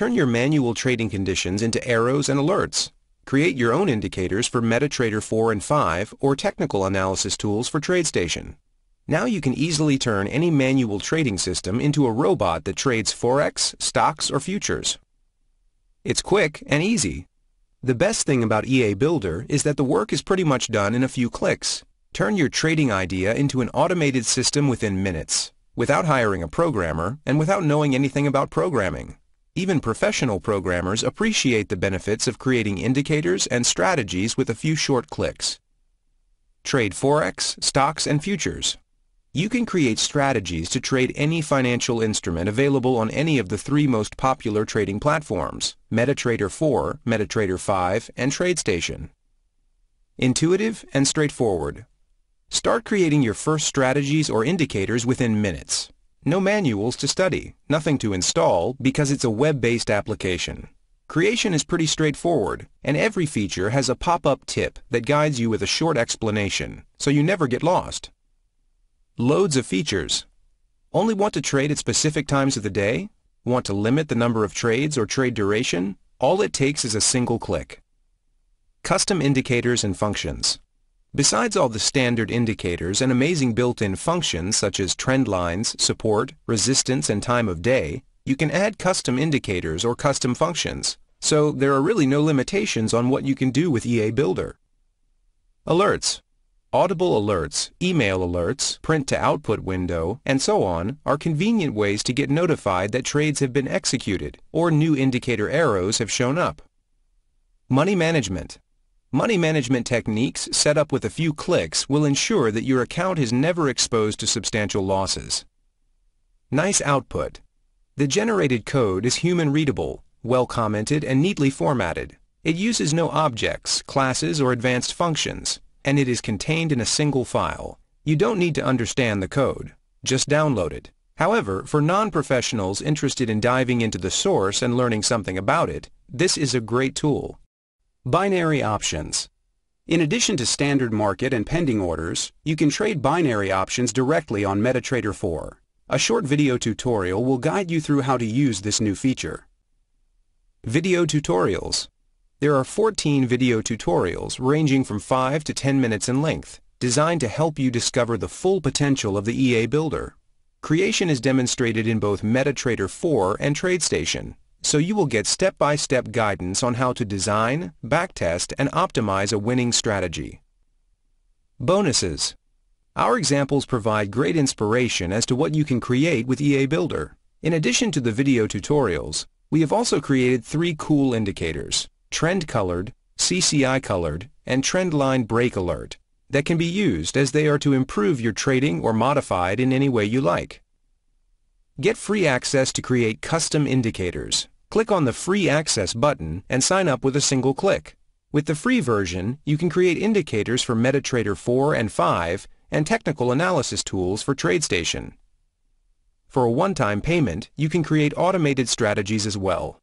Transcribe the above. Turn your manual trading conditions into arrows and alerts. Create your own indicators for MetaTrader 4 and 5 or technical analysis tools for TradeStation. Now you can easily turn any manual trading system into a robot that trades Forex, stocks, or futures. It's quick and easy. The best thing about EA Builder is that the work is pretty much done in a few clicks. Turn your trading idea into an automated system within minutes, without hiring a programmer and without knowing anything about programming. Even professional programmers appreciate the benefits of creating indicators and strategies with a few short clicks. Trade Forex, stocks, and futures. You can create strategies to trade any financial instrument available on any of the three most popular trading platforms, MetaTrader 4, MetaTrader 5, and TradeStation. Intuitive and straightforward. Start creating your first strategies or indicators within minutes. No manuals to study, nothing to install because it's a web-based application. Creation is pretty straightforward, and every feature has a pop-up tip that guides you with a short explanation, so you never get lost. Loads of features. Only want to trade at specific times of the day? Want to limit the number of trades or trade duration? All it takes is a single click. Custom indicators and functions. Besides all the standard indicators and amazing built-in functions such as trend lines, support, resistance, and time of day, you can add custom indicators or custom functions, so there are really no limitations on what you can do with EA Builder. Alerts. Audible alerts, email alerts, print-to-output window, and so on are convenient ways to get notified that trades have been executed or new indicator arrows have shown up. Money management. Money management techniques set up with a few clicks will ensure that your account is never exposed to substantial losses. Nice output. The generated code is human readable, well commented, and neatly formatted. It uses no objects, classes, or advanced functions, and it is contained in a single file. You don't need to understand the code, just download it. However, for non-professionals interested in diving into the source and learning something about it, this is a great tool. Binary options. In addition to standard market and pending orders, you can trade binary options directly on MetaTrader 4. A short video tutorial will guide you through how to use this new feature. Video tutorials. There are 14 video tutorials ranging from 5 to 10 minutes in length, designed to help you discover the full potential of the EA Builder. Creation is demonstrated in both MetaTrader 4 and TradeStation, so you will get step-by-step guidance on how to design, backtest, and optimize a winning strategy. Bonuses. Our examples provide great inspiration as to what you can create with EA Builder. In addition to the video tutorials, we have also created 3 cool indicators, Trend Colored, CCI Colored, and Trendline Break Alert, that can be used as they are to improve your trading or modified in any way you like. Get free access to create custom indicators. Click on the free access button and sign up with a single click. With the free version, you can create indicators for MetaTrader 4 and 5 and technical analysis tools for TradeStation. For a one-time payment, you can create automated strategies as well.